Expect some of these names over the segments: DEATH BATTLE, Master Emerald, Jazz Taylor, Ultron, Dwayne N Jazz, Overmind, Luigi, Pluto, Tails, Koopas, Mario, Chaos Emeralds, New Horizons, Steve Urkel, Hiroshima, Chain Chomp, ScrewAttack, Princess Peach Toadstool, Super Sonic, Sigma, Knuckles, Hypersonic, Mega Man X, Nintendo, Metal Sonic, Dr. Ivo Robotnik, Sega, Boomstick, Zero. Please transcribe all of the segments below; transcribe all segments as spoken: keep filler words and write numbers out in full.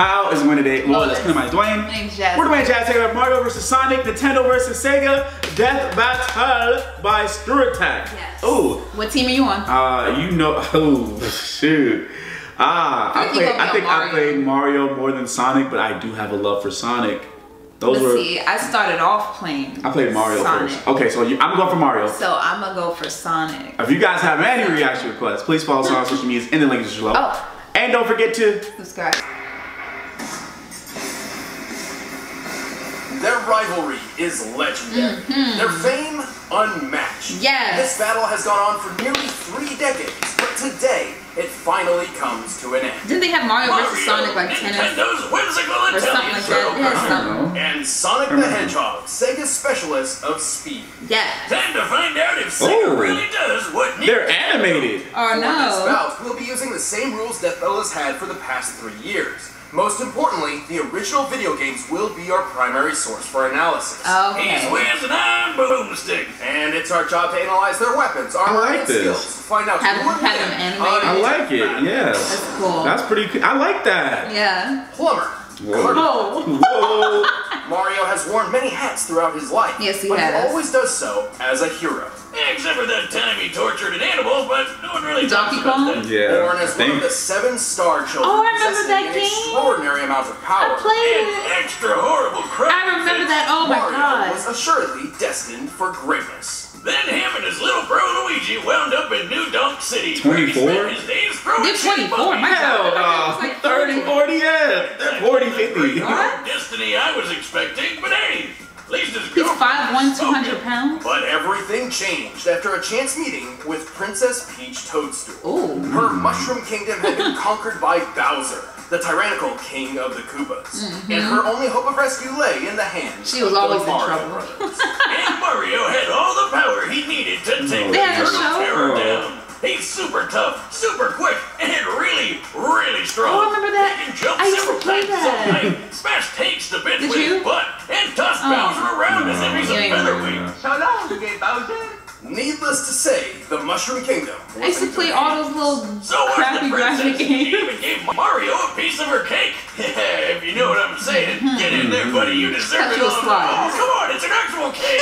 Kyle is the winner today. Lord, that's my Dwayne. My name's Jazz. We're doing Jazz Taylor. Mario versus Sonic, Nintendo versus Sega, Death Battle by ScrewAttack. Yes. Ooh. What team are you on? Uh, you know. Oh, shoot. Ah, I, I, play, I think Mario. I played Mario more than Sonic, but I do have a love for Sonic. Those Let's were, see, I started off playing I played Mario Sonic. first. Okay, so you, I'm going for Mario. So I'm going to go for Sonic. If you guys have any reaction requests, please follow us on social media in the link is below. Oh. And don't forget to subscribe. Their rivalry is legendary. Mm-hmm. Their fame unmatched. Yes. This battle has gone on for nearly three decades, but today it finally comes to an end. Didn't they have Mario, Mario versus Sonic like ten Nintendo's whimsical or something like that? Yeah, and Sonic the Hedgehog, Sega's specialist of speed. Yeah. Time to find out if Sega Ooh. really does what needs. They're animated. Oh no. This bout, we'll be using the same rules Death Battle has had for the past three years. Most importantly, the original video games will be our primary source for analysis. Okay. He's with an iron boomstick. And it's our job to analyze their weapons, armor, like and skills. To find out have, have them animated. I like it, yeah. That's cool. That's pretty cool. I like that. Yeah. Plumber. Whoa. Whoa. Mario has worn many hats throughout his life. Yes, he but has. But he always does so as a hero. Yeah, except for that time he tortured an animal, but no one really talks about that. Yeah, Born as one of the seven star children. Oh, I remember that game. Extraordinary amounts of power. I played and it. Extra horrible crap. I remember that. Oh my Mario god. Was assuredly destined for greatness. Then him and his little bro Luigi wound up in New Donk City. twenty-four? They're twenty-four, my hell, uh, like thirty, forty, yeah. They're forty, fifty. What? Destiny I was expecting, but hey, at least his He's five one, two hundred pounds. But everything changed after a chance meeting with Princess Peach Toadstool. Ooh. Her mushroom kingdom had been conquered by Bowser, the tyrannical king of the Koopas. Mm-hmm. And her only hope of rescue lay in the hands she was of always the Mario in trouble. Brothers. And Mario had all the power he needed to take no. the Turtle Terror down. He's super tough, super quick, and really, really strong. Oh, I remember that. He can jump I used several to play times that. All night, smash tanks to bits with his butt, and toss oh. Bowser around no. as if he's a featherweight. How long you get Bowser? Needless to say, the Mushroom Kingdom. I used to play all those little so crappy graphic games. She even gave Mario a piece of her cake. Yeah, if you know what I'm saying, get in there, buddy. You deserve it all. Oh, come on, it's an actual cake.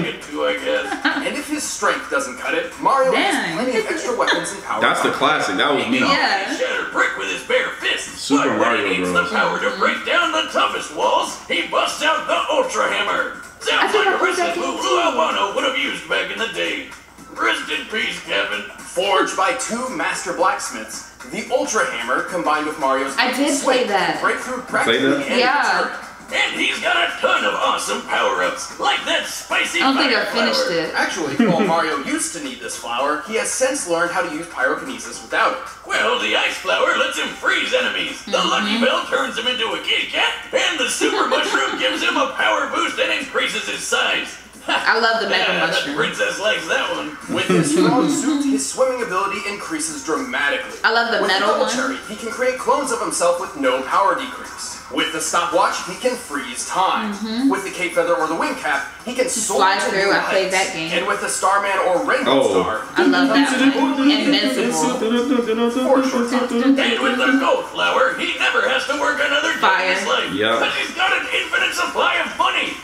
Good too, I guess. And if his strength doesn't cut it, Mario Dang. has plenty of extra weapons and power. That's the classic. That was me. Yeah. Shattered brick with his bare fists. Super but Mario when he needs Bros. the power to break down the toughest walls, he busts out the Ultra Hammer. Sounds like a wrestling move Lou Albano would have used back in the day. Rest in peace, Kevin. Forged by two master blacksmiths, the Ultra Hammer combined with Mario's I did play that. breakthrough practically and yeah. And he's got a ton of awesome power-ups, like that spicy I don't think I finished flower. it. Actually, while Mario used to need this flower, he has since learned how to use pyrokinesis without it. Well, the ice flower lets him freeze enemies, the mm-hmm. lucky bell turns him into a kitty cat, and the super mushroom gives him a power boost that increases his size. I love the mega yeah, mushroom. The princess likes that one. With his strong suit, his swimming ability increases dramatically. I love the with metal one. With the double cherry, he can create clones of himself with no power decrease. With the stopwatch, he can freeze time. Mm-hmm. With the cape feather or the wing cap, he can soar to new heights. I played that game. And with the Starman or Rainbow oh. Star, I love that one. Invincible. Fortune. And with the gold flower, he never has to work another day in his life. Yep. Because he's got an infinite supply of money.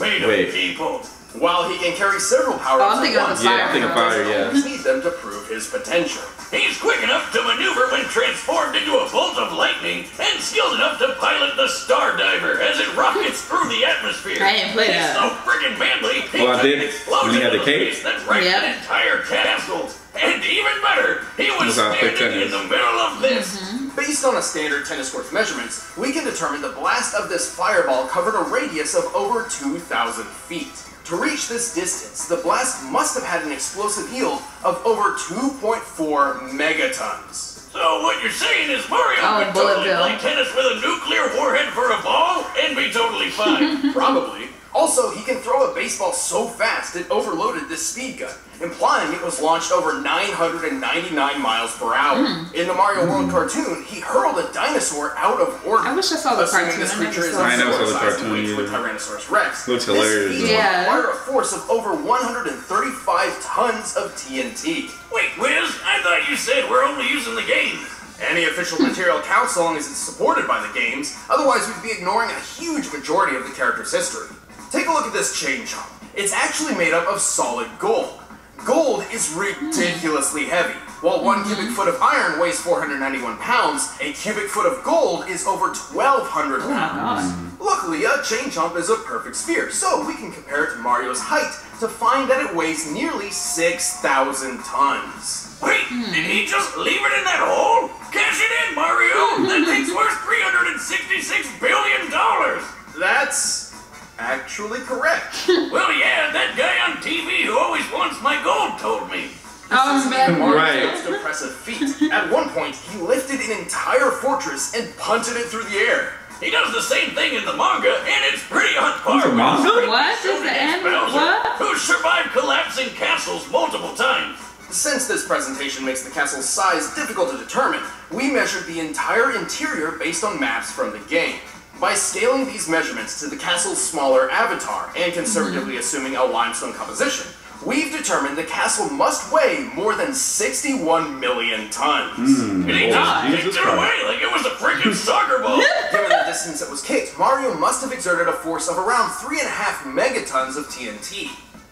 Made of people. While he can carry several powers oh, I'm thinking at once, yeah, I'm thinking fire, yeah. he needs them to prove his potential. He's quick enough to maneuver when transformed into a bolt of lightning, and skilled enough to pilot the Star Diver as it rockets through the atmosphere. I didn't play that. He's so friggin' manly, he well, took an explosion in the face that wrecked yep. an entire castle. And even better, he was standing in the middle of this. Mm-hmm. Based on a standard tennis court measurements, we can determine the blast of this fireball covered a radius of over two thousand feet. To reach this distance, the blast must have had an explosive yield of over two point four megatons. So what you're saying is Mario oh, would totally bill. play tennis with a nuclear warhead for a ball and be totally fine. Probably. Also, he can throw a baseball so fast it overloaded this speed gun, implying it was launched over nine hundred ninety-nine miles per hour. Mm. In the Mario World mm. cartoon, he hurled a dinosaur out of orbit. I wish I saw the cartoon. This creature is I never saw the cartoon with Tyrannosaurus Rex. Looks hilarious. This yeah. require a force of over one hundred thirty-five tons of T N T. Wait, Wiz, I thought you said we're only using the game. Any official material counts so long as it's supported by the games, otherwise we'd be ignoring a huge majority of the character's history. Take a look at this Chain Chomp. It's actually made up of solid gold. Gold is ridiculously heavy. While one cubic foot of iron weighs four hundred ninety-one pounds, a cubic foot of gold is over twelve hundred pounds. Luckily, a Chain Chomp is a perfect sphere, so we can compare it to Mario's height to find that it weighs nearly six thousand tons. Wait, did he just leave it in that hole? Cash it in, Mario! That thing's worth three hundred sixty-six billion dollars! That's... actually correct. Well, yeah, that guy on T V who always wants my gold told me. This is even more impressive feat. At one point, he lifted an entire fortress and punted it through the air. He does the same thing in the manga, and it's pretty on par with Bowser. What is the end? What? Who survived collapsing castles multiple times? Since this presentation makes the castle's size difficult to determine, we measured the entire interior based on maps from the game. By scaling these measurements to the castle's smaller avatar, and conservatively assuming a limestone composition, we've determined the castle must weigh more than sixty-one million tons. Mm, and he just kicked it away like it was a freaking soccer ball! Given the distance it was kicked, Mario must have exerted a force of around three point five megatons of T N T.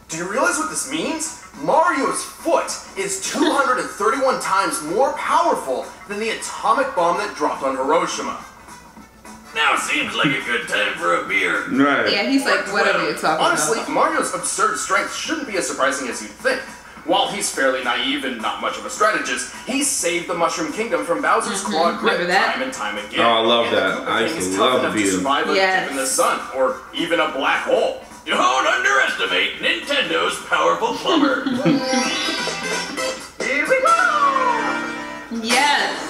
Do you realize what this means? Mario's foot is two hundred thirty-one times more powerful than the atomic bomb that dropped on Hiroshima. Now seems like a good time for a beer. Right. Yeah, he's like, whatever you're talking Honestly, about. Honestly, Mario's absurd strength shouldn't be as surprising as you'd think. While he's fairly naive and not much of a strategist, he's saved the Mushroom Kingdom from Bowser's mm-hmm. claw grip time and time again. Oh, I love and that. I used to love you. Yes. In the sun, or even a black hole. Don't underestimate Nintendo's powerful plumber. Here we go! Yes.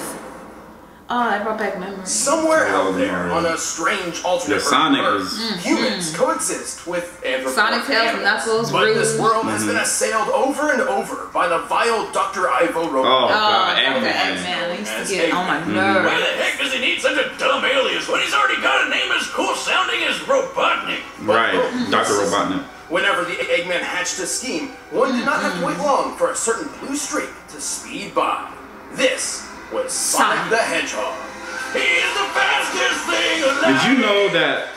Oh, I brought back memories. Somewhere oh, out there, on a strange alternate Earth, yeah, humans mm-hmm. coexist with anthropomorphic Sonic, Tails, Knuckles, But Rude. This world mm-hmm. has been assailed over and over by the vile Doctor Ivo Robotnik. Oh, God. Oh, Doctor Eggman. I used to get on my nerves. Why the heck does he need such a dumb alias when he's already got a name as cool-sounding as Robotnik? Right, but, Doctor Robotnik. Whenever the Eggman hatched a scheme, one did not mm-hmm. have to wait long for a certain blue streak to speed by. This... was Sonic the Hedgehog. He is the fastest thing alive. Did you know that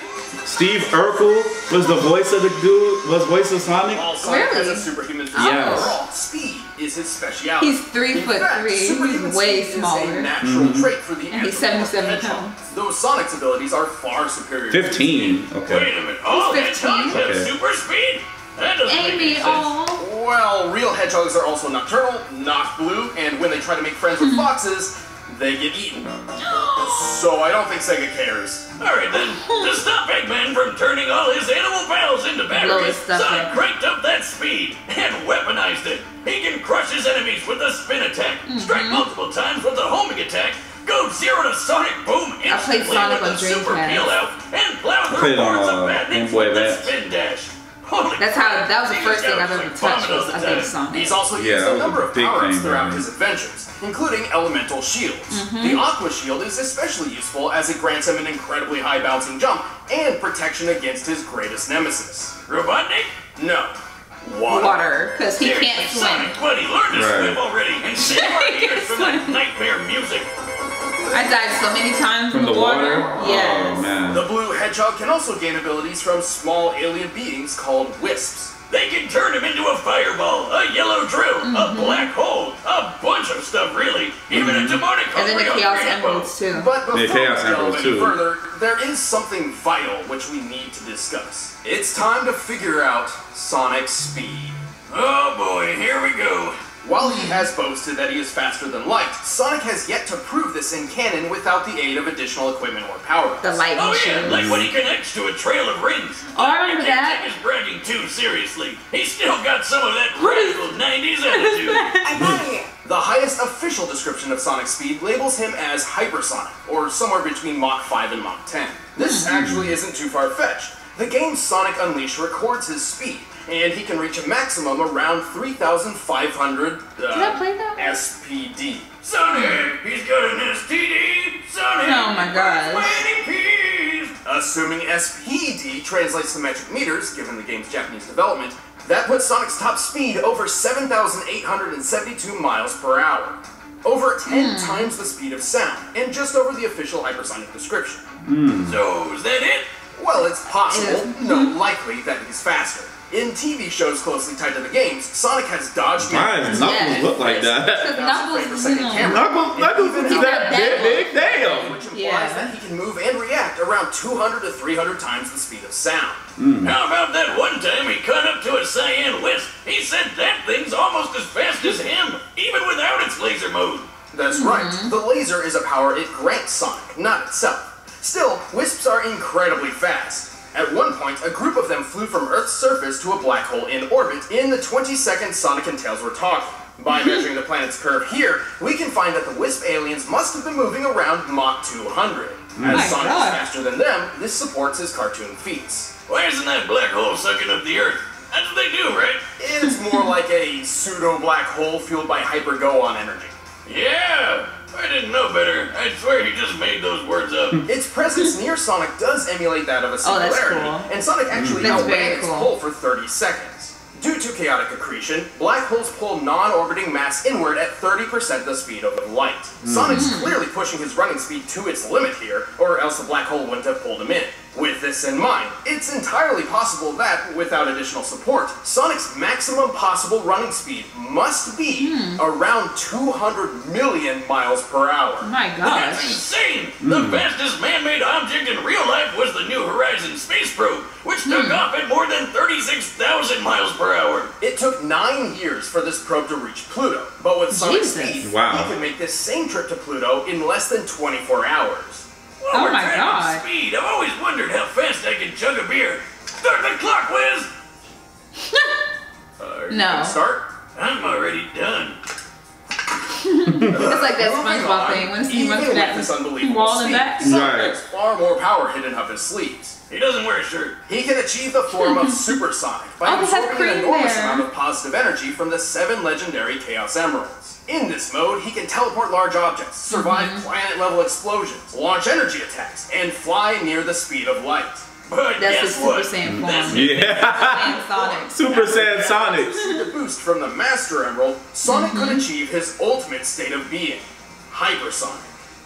Steve Urkel was the voice of the dude, was voice of Sonic? All Sonic really? Has a superhuman physique. Yes. Overall, speed is his speciality. He's three In foot fact, three. He's way smaller. Is a natural mm-hmm. trait for the and he's seventy-seven pounds. Though Sonic's abilities are far superior. Fifteen. Okay. Wait a minute. Oh, Hedgehogs have okay. super speed. That doesn't Amy, make any sense. Well, real hedgehogs are also nocturnal, not blue, and when they try to make friends with foxes, they get eaten. So I don't think Sega cares. Alright then, to stop Eggman from turning all his animal pals into batteries, Sonic cranked up that speed and weaponized it. He can crush his enemies with a spin attack, strike multiple times with a homing attack, go zero to Sonic Boom instantly Sonic with a super peel out, and plow through boards of badniks with the spin dash. Holy That's how, that was the first thing I've ever touched was a big Sonic. He's also used yeah, a number a of power-ups throughout his adventures, including elemental shields. Mm-hmm. The Aqua Shield is especially useful as it grants him an incredibly high bouncing jump and protection against his greatest nemesis. Robotnik? No. Water. Because he There's can't swim. Sonic, but he learned to right. swim already and saved our ears from that nightmare music. I died so many times from in the, the water. water? Yes. Oh, man. The blue hedgehog can also gain abilities from small alien beings called Wisps. They can turn him into a fireball, a yellow drill, mm-hmm. a black hole, a bunch of stuff really, even mm-hmm. a demonic And then the Chaos Emeralds too. But before the Chaos Emeralds too. Further, there is something vital which we need to discuss. It's time to figure out Sonic's speed. Oh boy, here we go. While he has boasted that he is faster than light, Sonic has yet to prove this in canon without the aid of additional equipment or power-ups. The lightning Oh yeah, shows. Like when he connects to a trail of rings. Oh, I remember that. He can't take his bragging too seriously. He's still got some of that radical nineties attitude. I'm out of here. The highest official description of Sonic's speed labels him as Hypersonic, or somewhere between Mach five and Mach ten. This actually isn't too far-fetched. The game Sonic Unleashed records his speed, and he can reach a maximum around three thousand five hundred uh, Did I play that? S P D. Sonic, he's got an S T D! Sonic! Oh my gosh. Assuming S P D translates to metric meters, given the game's Japanese development, that puts Sonic's top speed over seven thousand eight hundred seventy-two miles per hour. over ten mm. times the speed of sound, and just over the official hypersonic description. Mm. So is that it? Well, it's possible, mm. no likely, that he's faster. In T V shows closely tied to the games, Sonic has dodged Knuckles yeah. look like that. Knuckles is that big, big, damn! Which implies yeah. that he can move and react around two hundred to three hundred times the speed of sound. Mm. How about that one time he cut up to a cyan wisp? He said that thing's almost as fast as him, even without its laser mode. That's mm. right. The laser is a power it grants Sonic, not itself. Still, wisps are incredibly fast. At one point, a group of them flew from Earth's surface to a black hole in orbit in the twenty seconds Sonic and Tails were talking. By measuring the planet's curve here, we can find that the Wisp aliens must have been moving around Mach two hundred. Mm. As Sonic is faster than them, this supports his cartoon feats. Why isn't that black hole sucking up the Earth? That's what they do, right? It's more like a pseudo-black hole fueled by hyper-go-on energy. Yeah! I didn't know better. I swear he just made those words up. Its presence near Sonic does emulate that of a singularity, oh, cool. and Sonic actually mm. outran its cool. pull for thirty seconds. Due to chaotic accretion, black holes pull non-orbiting mass inward at thirty percent the speed of light. Mm. Sonic's clearly pushing his running speed to its limit here, or else the black hole wouldn't have pulled him in. With this in mind, it's entirely possible that, without additional support, Sonic's maximum possible running speed must be mm. around two hundred million miles per hour. Oh my god. That's insane! Mm. The fastest man-made object in real life was the New Horizons space probe, which took mm. off at more than thirty-six thousand miles per hour. It took nine years for this probe to reach Pluto, but with Sonic's speed, wow. he can make this same trip to Pluto in less than twenty-four hours. Well, oh my god! Speed. I've always wondered how fast I can chug a beer. Start the clock, Wiz! uh, no. Start? I'm already done. It's like that SpongeBob thing when Steve runs that wall and back. Sonic has far more power hidden up his sleeves. He doesn't wear a shirt. He can achieve the form of Super Sonic by absorbing an enormous there. amount of positive energy from the seven legendary Chaos Emeralds. In this mode, he can teleport large objects, survive mm-hmm. planet-level explosions, launch energy attacks, and fly near the speed of light. But that's guess the Super what? Saiyan form. Yeah. Super Saiyan Sonic. The boost from the Master Emerald, Sonic mm-hmm. could achieve his ultimate state of being, Hypersonic.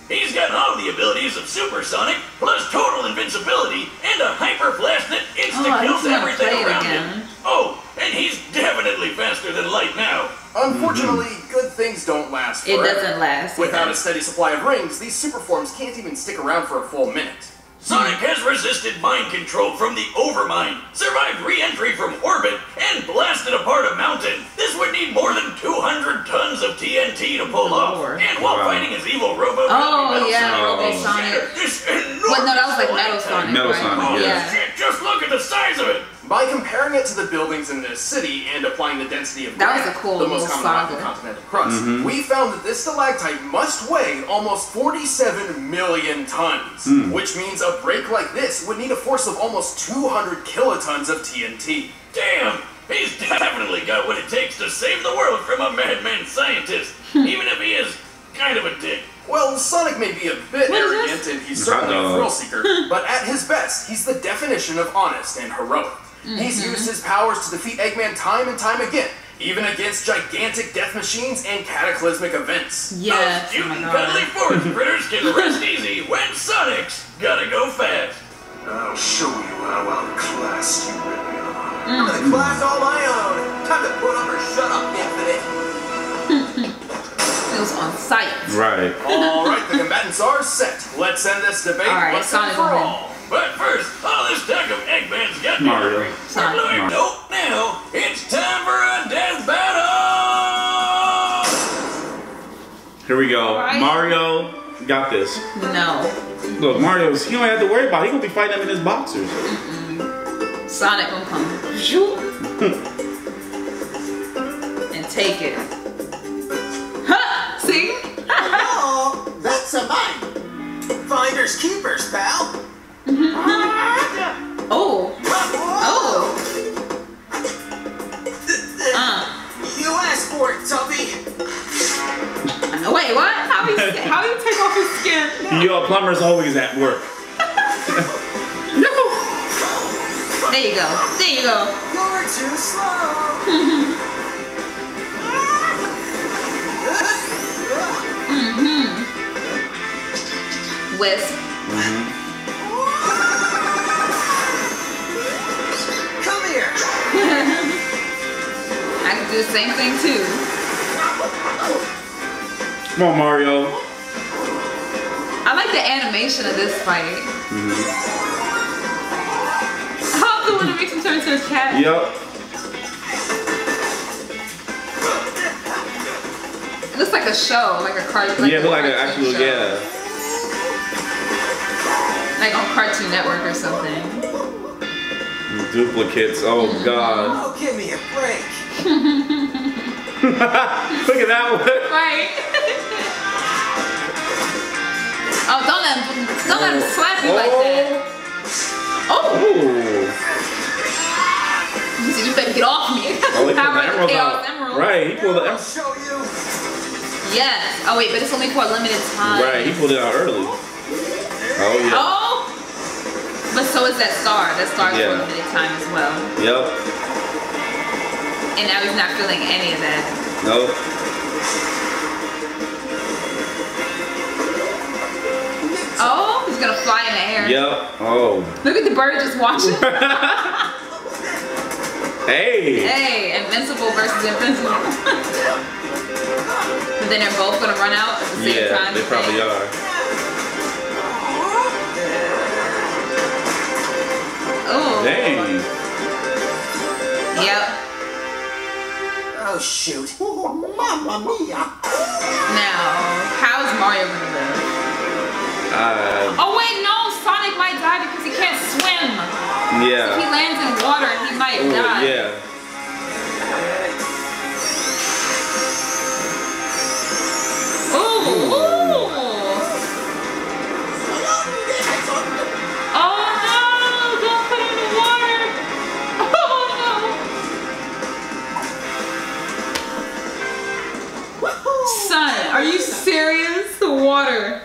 He's got all the abilities of Super Sonic, plus total invincibility, and a hyper blast that insta-kills oh, everything around him. Oh, and he's definitely faster than light now. Unfortunately, mm-hmm. good things don't last forever. It doesn't last. Without either. a steady supply of rings, these super forms can't even stick around for a full minute. Sonic has resisted mind control from the Overmind, survived re-entry from orbit, and blasted apart a mountain. This would need more than two hundred tons of T N T to pull off. Oh, and while wow. fighting his evil robot, oh, Metal yeah, Sonic, oh. Sonic. This enormous well, no, that was like Metal Sonic. Metal right? Sonic, oh, yeah. Shit, just look at the size of it. By comparing it to the buildings in this city and applying the density of that granite, cool the most common rock of the continental crust, mm-hmm. we found that this stalactite must weigh almost forty-seven million tons, mm. which means a break like this would need a force of almost two hundred kilotons of T N T. Damn! He's definitely got what it takes to save the world from a madman scientist, even if he is kind of a dick. Well, Sonic may be a bit arrogant, and he's certainly a thrill-seeker, but at his best, he's the definition of honest and heroic. Mm-hmm. He's used his powers to defeat Eggman time and time again, even against gigantic death machines and cataclysmic events. Yeah. Those cute and cuddly forest critters can rest easy when Sonic's gotta go fast. I'll show you how I'll class you, Ripley. I'm gonna class all my own. Time to put up or shut up, Infinite. It was on sight. Right. All right, the combatants are set. Let's end this debate once and for all. But first, all this talk of Eggman's got Mario. Mario. Nope, now it's time for a death battle. Here we go. Right. Mario got this. No. Look, Mario's. He don't have to worry about it. He gonna be fighting him in his boxers. Mm-mm. Sonic gonna come and take it. Huh? See? Hello. That's a mine. Finders keepers, pal. Mm-hmm. Oh. Oh. Uh. You asked for it, Tubby. Wait, what? How do you, how do you take off his skin? Yo, plumber's always at work. No. There you go. There you go. You're too slow. Wisp. Mm-hmm. Come here. I can do the same thing too. Come on, Mario. I like the animation of this fight. Mm-hmm. Oh, the one that makes him turn into a cat. Yep. It looks like a show, like a cartoon. Like yeah, like an actual, show. yeah. Like on Cartoon Network or something. Duplicates, oh mm-hmm. God. Oh, give me a break. Look at that one. Right. Oh, don't let him, don't oh. let him slap you oh. like that. Oh. Ooh. You said you better get off me. Oh, he pulled the emerald out. Emerald. Right, he pulled the emerald. Show you. Yes. Oh wait, but it's only for a limited time. Right, he pulled it out early. Oh yeah. Oh! But so is that star. That star's yeah. for a limited time as well. Yep. And now he's not feeling any of that. Nope. Oh, he's gonna fly in the air. Yep. Oh. Look at the bird just watching. Hey! Hey, invincible versus invincible. But then they're both gonna run out at the same yeah, time. Yeah, they probably think. are. Oh. Dang. Yep. Oh shoot. Mamma mia. Now, how's Mario gonna live? Uh, oh wait, no, Sonic might die because he can't swim. Yeah. So if he lands in water, he might Ooh, die. Yeah. Son, are you serious? The water.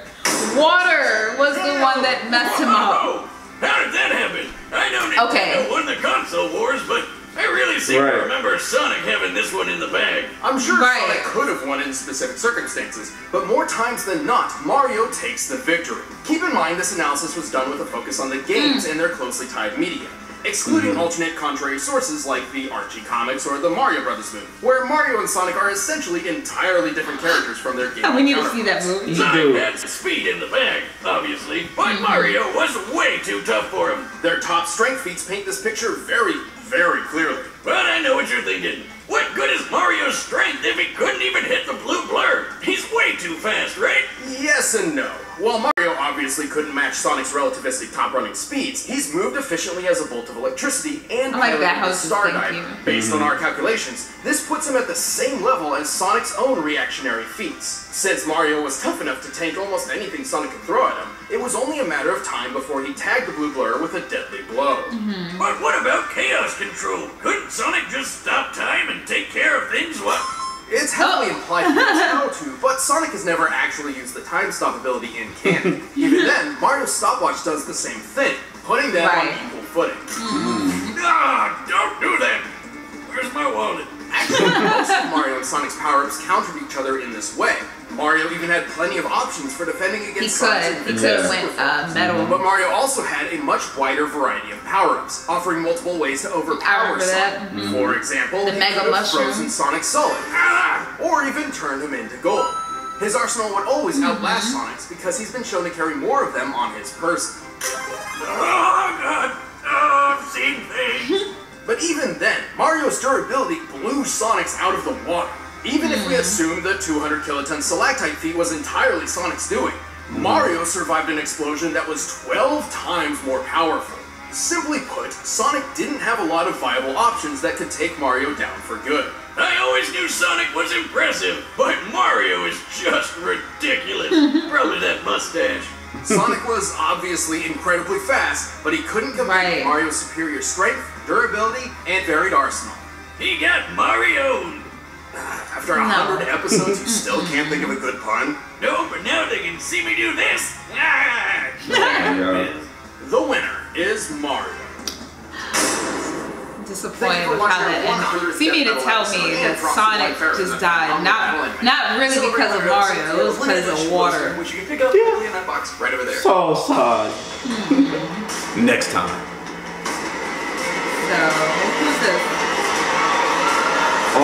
Water was the one that messed him up. How did that happen? I know Nintendo okay. won the console wars, but I really seem right. to remember Sonic having this one in the bag. I'm sure right. Sonic could have won in specific circumstances, but more times than not, Mario takes the victory. Keep in mind this analysis was done with a focus on the games mm. and their closely tied media. Excluding mm-hmm. alternate contrary sources like the Archie comics or the Mario Brothers movie, where Mario and Sonic are essentially entirely different characters from their game. Oh, we need to see that movie. Sonic had speed in the bag, obviously, but mm-hmm. Mario was way too tough for him. Their top strength feats paint this picture very, very clearly. But I know what you're thinking. What good is Mario's strength if he couldn't even hit the blue blur? He's way too fast, right? Yes and no. While Mario obviously couldn't match Sonic's relativistic top-running speeds, he's moved efficiently as a bolt of electricity and oh piloted a star dive. Based on our calculations, this puts him at the same level as Sonic's own reactionary feats. Since Mario was tough enough to tank almost anything Sonic could throw at him, it was only a matter of time before he tagged the blue blur with a deadly blow. Mm-hmm. But what about chaos control? Couldn't Sonic just stop time and take care of things while... It's heavily implied he knows how to, but Sonic has never actually used the time stop ability in canon. Even then, Mario's stopwatch does the same thing, putting them right. on equal footing. Mm. Ah, don't do that! Where's my wallet? Actually, most of Mario and Sonic's power-ups countered each other in this way. Mario even had plenty of options for defending against Sonic's invincible. He could, he could have went uh, metal. But Mario also had a much wider variety of power-ups, offering multiple ways to overpower Sonic. Mm-hmm. For example, the he mega could have frozen Sonic solid, ah! or even turned him into gold. His arsenal would always mm-hmm. outlast Sonic's because he's been shown to carry more of them on his person. Oh God! Oh, I've seen things. But even then, Mario's durability blew Sonic's out of the water. Even if we assume the two hundred kiloton stalactite feat was entirely Sonic's doing, Mario survived an explosion that was twelve times more powerful. Simply put, Sonic didn't have a lot of viable options that could take Mario down for good. I always knew Sonic was impressive, but Mario is just ridiculous. Probably that mustache. Sonic was obviously incredibly fast, but he couldn't compete right. with Mario's superior strength, durability, and varied arsenal. He got Mario'd. After a hundred no. episodes, you still can't think of a good pun? No, but now they can see me do this! Ah! The winner is Mario. disappointed with how that ended. See me to tell me that Sonic just died, not not really because of Mario, it was because of water. Which you can pick up in that box right over there. So sad. Next time. So who's this? Oh,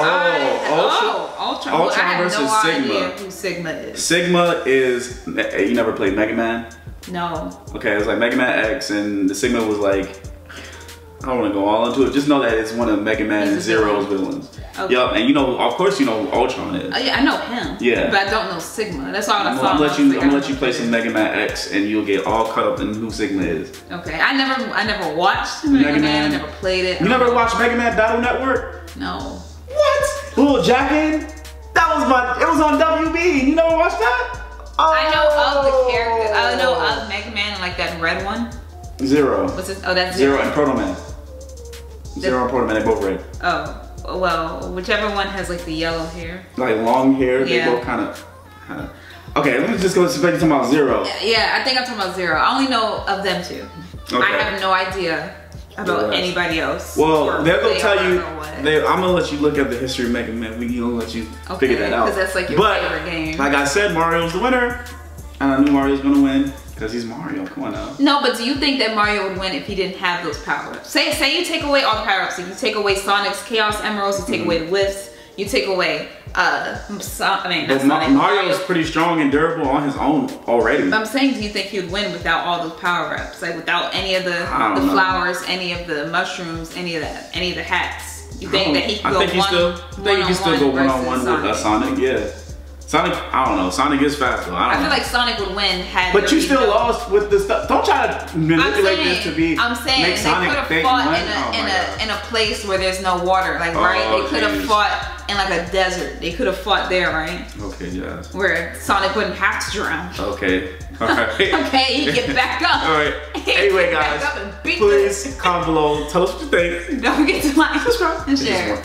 Ultra, oh, Ultra Hammer versus Sigma. I have no idea who Sigma is. Sigma is, you never played Mega Man? No. Okay, it was like Mega Man X, and the Sigma was like, I don't want to go all into it. Just know that it's one of Mega Man and Zero's villains. Okay. Yup, and you know, of course, you know who Ultron is. Oh yeah, I know him. Yeah, but I don't know Sigma. That's all I saw. I'm gonna let you. I'm gonna let you play some Mega Man X, and you'll get all caught up in who Sigma is. Okay, I never, I never watched Mega, Mega Man. Man. I never played it. You never know. watched Mega Man Battle Network? No. What? Little Jacket? That was my. It was on W B. You never watched that? Oh. I know of the character. I know of Mega Man, like that red one. Zero. What's this? Oh, that's Zero. Zero and Proto Man. Zero and Proto Man, they both red. Oh, well, whichever one has like the yellow hair. Like long hair, yeah. They both kind of, kind of. Okay, let me just go back to talking about Zero. Yeah, I think I'm talking about Zero. I only know of them two. Okay. I have no idea about right. anybody else. Well, they're going to tell you, they, I'm going to let you look at the history of Mega Man. We're going to let you okay, figure that out. Because that's like your but, favorite game. Like I said, Mario's the winner. And I knew Mario's going to win. Because he's Mario, come on now. No, but do you think that Mario would win if he didn't have those power-ups? Say say you take away all the power-ups. If you take away Sonic's Chaos Emeralds, you take mm-hmm. away the Wisps, you take away, uh, so, I mean, that's Sonic. Mario is pretty strong and durable on his own already. But I'm saying, do you think he would win without all those power-ups? Like without any of the, the flowers, any of the mushrooms, any of that, any of the hats? You think that he could go one-on-one versus Sonic? I think he could still go one-on-one with Sonic, yeah. Sonic, I don't know. Sonic is fast though. I, don't I feel know. like Sonic would win had. But you still no. lost with the stuff. Don't try to manipulate saying, this to be. I'm saying make they could have fought in a oh in a God. in a place where there's no water, like oh, right? They could have fought in like a desert. They could have fought there, right? Okay, yeah. Where Sonic wouldn't have to drown. Okay. All right. Okay, he get back up. All right. Anyway, guys, please comment below. Tell us what you think. Don't forget to like, subscribe, and share.